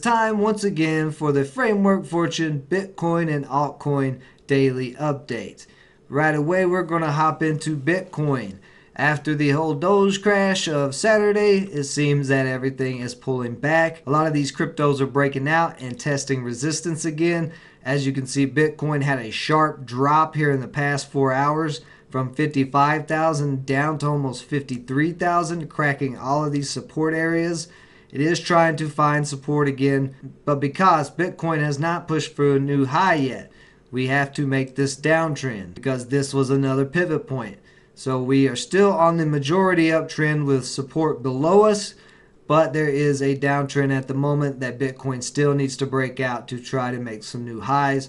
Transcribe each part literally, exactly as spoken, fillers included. time once again for the Framework Fortune Bitcoin and Altcoin daily update. Right away, we're going to hop into Bitcoin. After the whole Doge crash of Saturday, it seems that everything is pulling back. A lot of these cryptos are breaking out and testing resistance again. As you can see, Bitcoin had a sharp drop here in the past four hours from fifty-five thousand down to almost fifty-three thousand, cracking all of these support areas. It is trying to find support again, but because Bitcoin has not pushed for a new high yet, we have to make this downtrend because this was another pivot point. So we are still on the majority uptrend with support below us, but there is a downtrend at the moment that Bitcoin still needs to break out to try to make some new highs.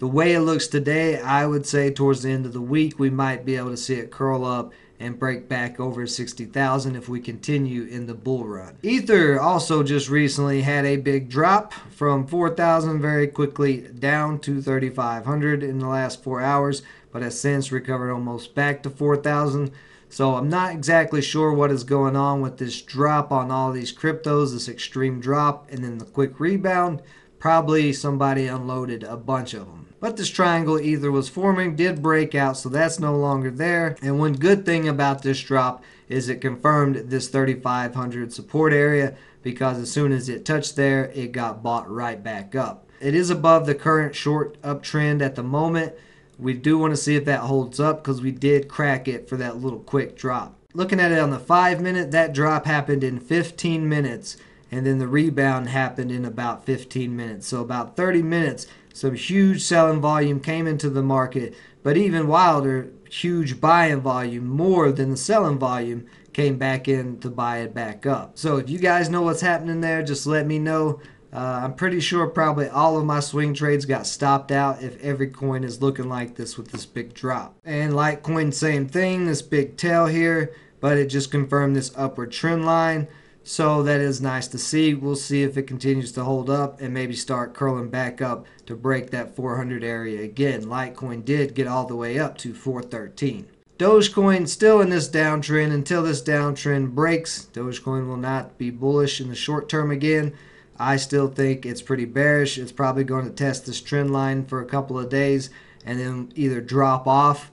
The way it looks today, I would say towards the end of the week, we might be able to see it curl up and break back over sixty thousand if we continue in the bull run. Ether also just recently had a big drop from four thousand very quickly down to thirty-five hundred in the last four hours, but has since recovered almost back to four thousand. So I'm not exactly sure what is going on with this drop on all these cryptos, this extreme drop, and then the quick rebound. Probably somebody unloaded a bunch of them. But this triangle Ether was forming did break out, so that's no longer there. And one good thing about this drop is it confirmed this thirty-five hundred support area, because as soon as it touched there, it got bought right back up. It is above the current short uptrend at the moment. We do want to see if that holds up because we did crack it for that little quick drop. Looking at it on the five minute, that drop happened in fifteen minutes. And then the rebound happened in about fifteen minutes. So about thirty minutes, some huge selling volume came into the market. But even wilder, huge buying volume, more than the selling volume, came back in to buy it back up. So if you guys know what's happening there, just let me know. Uh, I'm pretty sure probably all of my swing trades got stopped out if every coin is looking like this with this big drop. And Litecoin, same thing, this big tail here, but it just confirmed this upward trend line. So that is nice to see. We'll see if it continues to hold up and maybe start curling back up to break that four hundred area again. Litecoin did get all the way up to four thirteen. Dogecoin still in this downtrend. Until this downtrend breaks, Dogecoin will not be bullish in the short term again. I still think it's pretty bearish. It's probably going to test this trend line for a couple of days and then either drop off,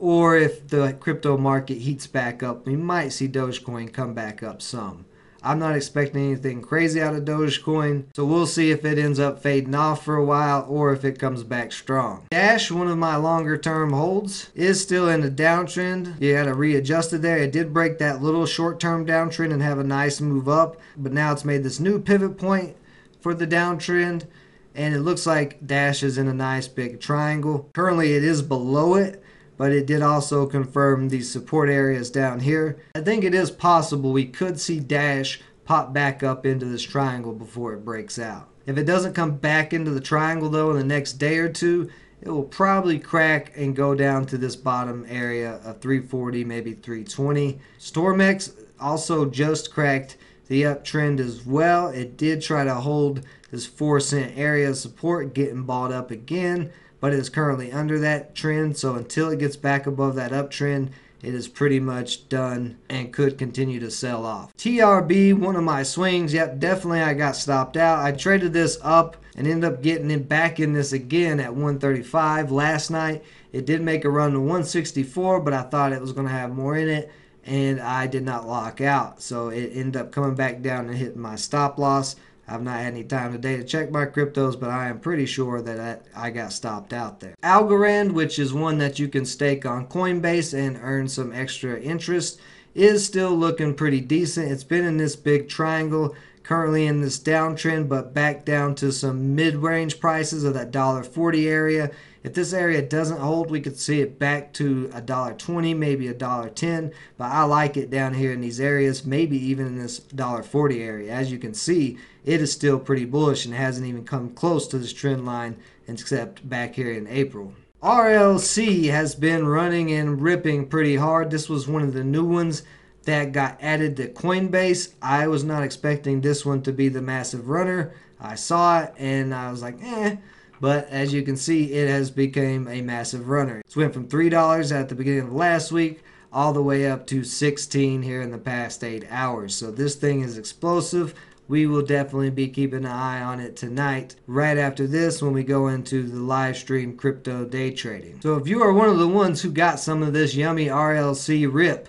or if the crypto market heats back up, we might see Dogecoin come back up some. I'm not expecting anything crazy out of Dogecoin, so we'll see if it ends up fading off for a while or if it comes back strong. Dash, one of my longer term holds, is still in a downtrend. You had a readjusted there. It did break that little short term downtrend and have a nice move up, but now it's made this new pivot point for the downtrend, and it looks like Dash is in a nice big triangle. Currently it is below it, but it did also confirm these support areas down here. I think it is possible we could see Dash pop back up into this triangle before it breaks out. If it doesn't come back into the triangle though in the next day or two, it will probably crack and go down to this bottom area of three forty, maybe three twenty. StormX also just cracked the uptrend as well. It did try to hold this four cent area of support, getting bought up again, but it is currently under that trend, so until it gets back above that uptrend, it is pretty much done and could continue to sell off. T R B, one of my swings, yep, definitely I got stopped out. I traded this up and ended up getting it back in this again at one thirty-five last night. It did make a run to one sixty-four, but I thought it was going to have more in it, and I did not lock out. So it ended up coming back down and hitting my stop loss. I've not had any time today to check my cryptos, but I am pretty sure that I got stopped out there. Algorand, which is one that you can stake on Coinbase and earn some extra interest, is still looking pretty decent. It's been in this big triangle, currently in this downtrend, but back down to some mid-range prices of that one forty area. If this area doesn't hold, we could see it back to one twenty, maybe one ten, but I like it down here in these areas, maybe even in this one forty area. As you can see, it is still pretty bullish and hasn't even come close to this trend line except back here in April. R L C has been running and ripping pretty hard. This was one of the new ones that got added to Coinbase. I was not expecting this one to be the massive runner. I saw it and I was like, eh. But as you can see, it has become a massive runner. It's went from three dollars at the beginning of last week all the way up to sixteen dollars here in the past eight hours. So this thing is explosive. we will definitely be keeping an eye on it tonight right after this when we go into the live stream crypto day trading. So if you are one of the ones who got some of this yummy R L C rip,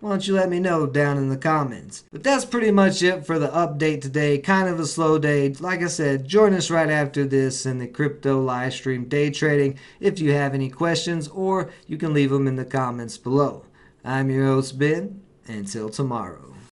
why don't you let me know down in the comments. But that's pretty much it for the update today. Kind of a slow day. Like I said, join us right after this in the crypto live stream day trading if you have any questions, or you can leave them in the comments below. I'm your host, Ben. Until tomorrow.